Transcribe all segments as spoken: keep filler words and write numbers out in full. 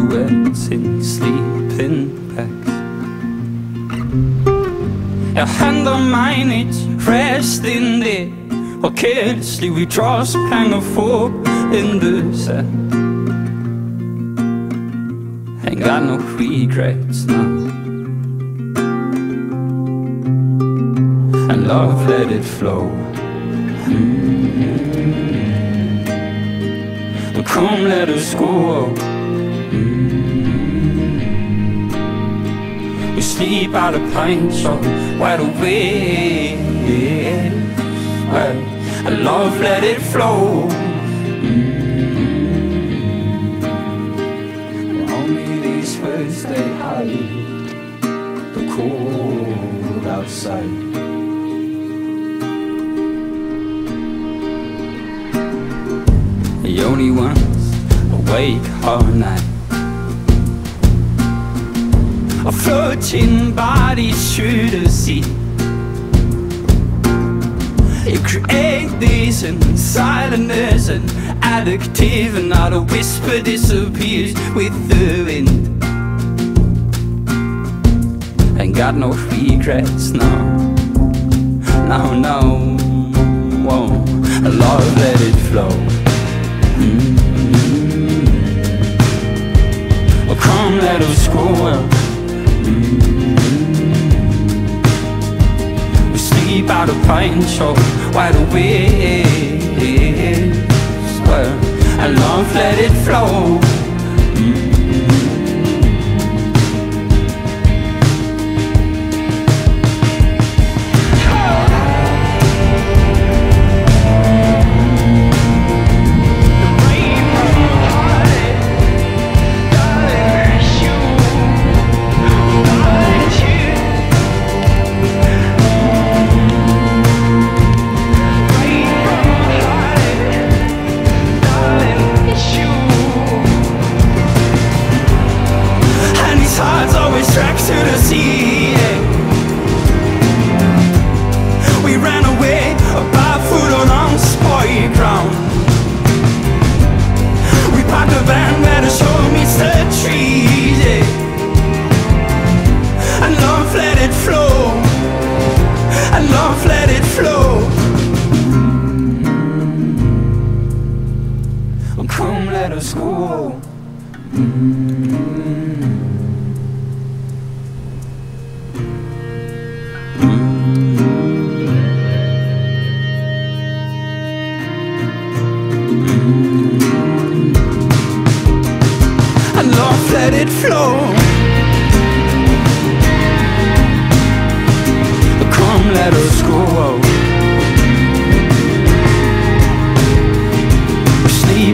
who went in sleeping bags. Your hand on mine, it's resting there, or carelessly we just hang a fork in the sand. Ain't got no regrets now, and love let it flow. Mm-hmm. Well, come let us go. Mm-hmm. We sleep out of pine, so wide awake. Well, and love let it flow. Mm-hmm. Well, only these words they hide the cold outside. The only ones awake all night, our floating bodies through the sea. You create these and silence and addictive, and not a whisper disappears with the wind. Ain't got no regrets, no, no, no. Whoa. Love let it flow. Mm-hmm. Oh, come let us go. Mm-hmm. We sleep out of pine, so wide awake. Well, and love let it flow.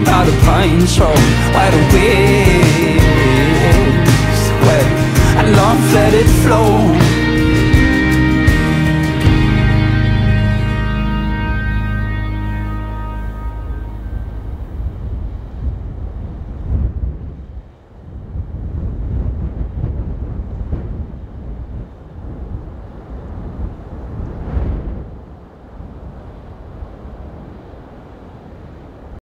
Out of pine, so wide awake.